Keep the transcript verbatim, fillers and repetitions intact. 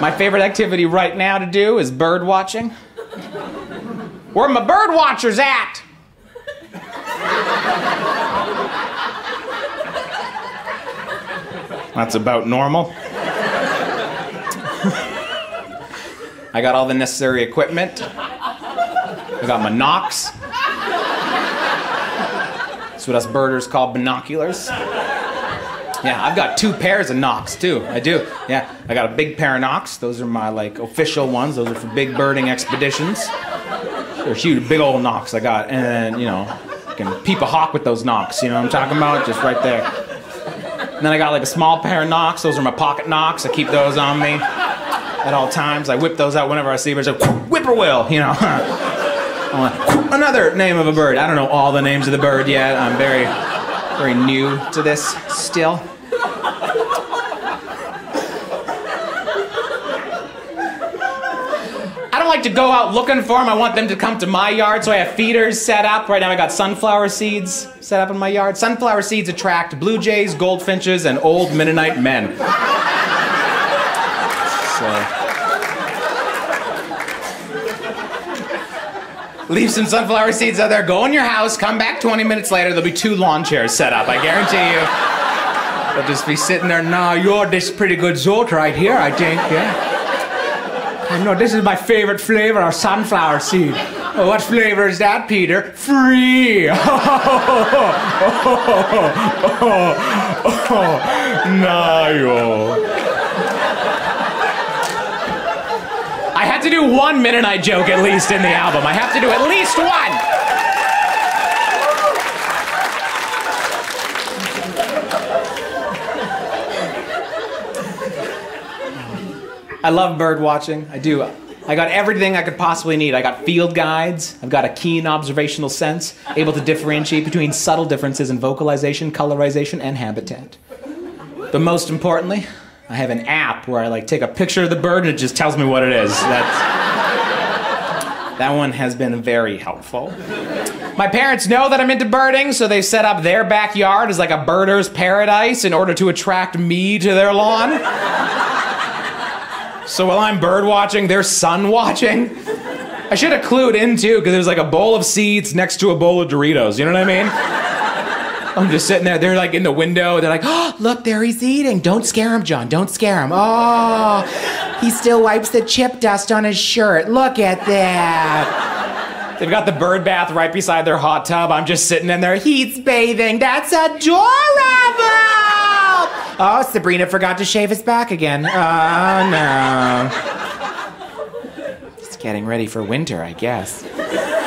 My favorite activity right now to do is bird watching. Where are my bird watchers at? That's about normal. I got all the necessary equipment. I got my knocks. That's what us birders call binoculars. Yeah, I've got two pairs of knocks too. I do. Yeah, I got a big pair of knocks. Those are my like official ones. Those are for big birding expeditions. They're huge, big old knocks I got, and you know, I can peep a hawk with those knocks. You know what I'm talking about? Just right there. And then I got like a small pair of knocks. Those are my pocket knocks. I keep those on me at all times. I whip those out whenever I see birds. Like, whippoorwill, you know. Another name of a bird. I don't know all the names of the bird yet. I'm very, very new to this still. I don't like to go out looking for them. I want them to come to my yard, so I have feeders set up. Right now I got sunflower seeds set up in my yard. Sunflower seeds attract blue jays, goldfinches, and old Mennonite men. So, leave some sunflower seeds out there, go in your house, come back twenty minutes later, there'll be two lawn chairs set up, I guarantee you. They'll just be sitting there, nah, you're this pretty good sort right here, I think, yeah. I know, this is my favorite flavor of sunflower seed. Oh, what flavor is that, Peter? Free! Oh, oh, oh, oh, oh, oh. Nah, yo. I had to do one Mennonite joke at least in the album. I have to do at least one. I love bird watching. I do. I got everything I could possibly need. I got field guides. I've got a keen observational sense, able to differentiate between subtle differences in vocalization, colorization, and habitat. But most importantly, I have an app where I like take a picture of the bird and it just tells me what it is. That's, that one has been very helpful. My parents know that I'm into birding, so they set up their backyard as like a birder's paradise in order to attract me to their lawn. So while I'm bird watching, they're sun watching. I should have clued in too, because there's like a bowl of seeds next to a bowl of Doritos, you know what I mean? I'm just sitting there, they're like in the window, they're like, oh, look, there he's eating. Don't scare him, John, don't scare him. Oh, he still wipes the chip dust on his shirt. Look at that. They've got the bird bath right beside their hot tub. I'm just sitting in there, he's bathing. That's adorable. Oh, Sabrina forgot to shave his back again. Oh, no. Just getting ready for winter, I guess.